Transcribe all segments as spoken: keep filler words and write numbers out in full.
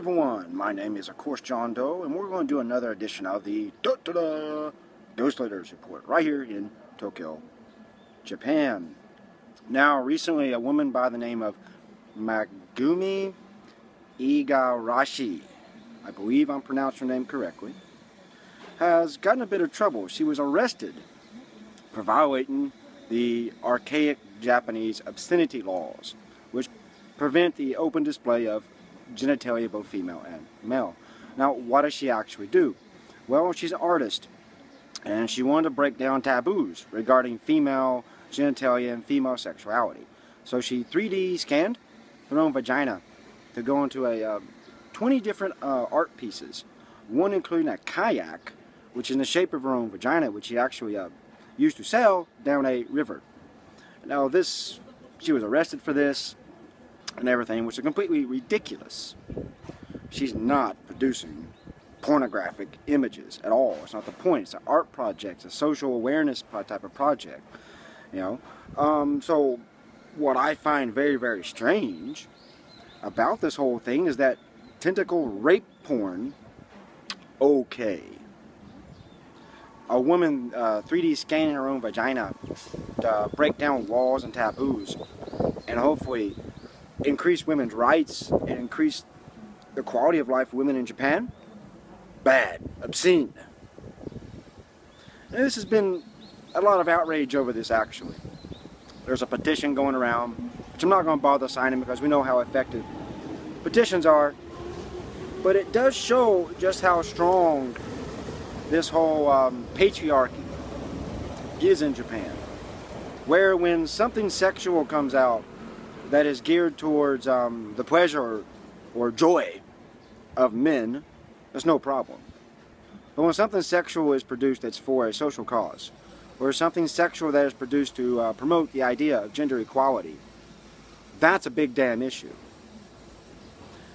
everyone, my name is of course John Doe, and we're going to do another edition of the Da Da Da! Ghost Letters Report right here in Tokyo, Japan. Now recently a woman by the name of Magumi Igarashi, I believe I'm pronouncing her name correctly, has gotten a bit of trouble. She was arrested for violating the archaic Japanese obscenity laws, which prevent the open display of genitalia, both female and male. Now, what does she actually do? Well, she's an artist, and she wanted to break down taboos regarding female genitalia and female sexuality. So she three D scanned her own vagina to go into a uh, twenty different uh, art pieces, one including a kayak, which is in the shape of her own vagina, which she actually uh, used to sail down a river. Now, this, she was arrested for this and everything, which is completely ridiculous. She's not producing pornographic images at all. It's not the point. It's an art project. It's a social awareness type of project, you know. Um, so what I find very, very strange about this whole thing is that tentacle rape porn, okay. A woman uh, three D scanning her own vagina to uh, break down laws and taboos and hopefully increase women's rights and increase the quality of life for women in Japan? Bad. Obscene. And this has been a lot of outrage over this, actually. There's a petition going around, which I'm not going to bother signing because we know how effective petitions are, but it does show just how strong this whole um, patriarchy is in Japan, where when something sexual comes out that is geared towards um, the pleasure or joy of men, that's no problem. But when something sexual is produced that's for a social cause, or something sexual that is produced to uh, promote the idea of gender equality, that's a big damn issue.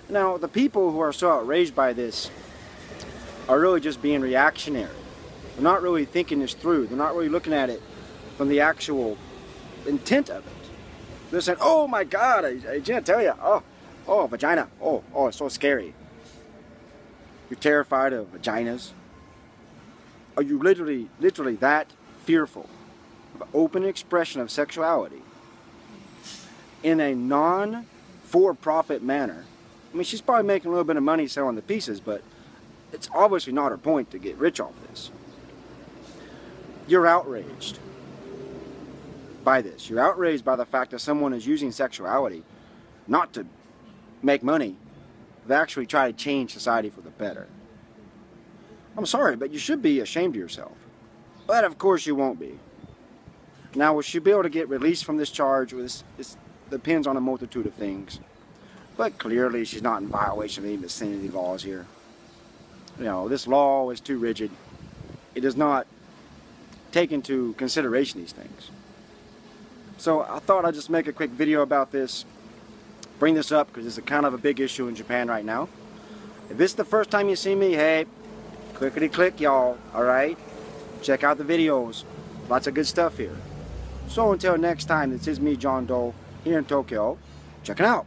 Now, the people who are so outraged by this are really just being reactionary. They're not really thinking this through. They're not really looking at it from the actual intent of it. They're saying, oh my God, I, I can't tell you. Oh, oh, vagina. Oh, oh, it's so scary. You're terrified of vaginas? Are you literally, literally that fearful of open expression of sexuality in a non-for-profit manner? I mean, she's probably making a little bit of money selling the pieces, but it's obviously not her point to get rich off this. You're outraged by this. You're outraged by the fact that someone is using sexuality not to make money, but actually try to change society for the better. I'm sorry, but you should be ashamed of yourself. But of course you won't be. Now, will she be able to get released from this charge? Well, this, this depends on a multitude of things. But clearly she's not in violation of any obscenity laws here. You know, this law is too rigid. It does not take into consideration these things. So I thought I'd just make a quick video about this, bring this up because it's a kind of a big issue in Japan right now. If this is the first time you see me, hey, clickety click y'all, alright? Check out the videos, lots of good stuff here. So until next time, this is me, John Doe, here in Tokyo. Check it out.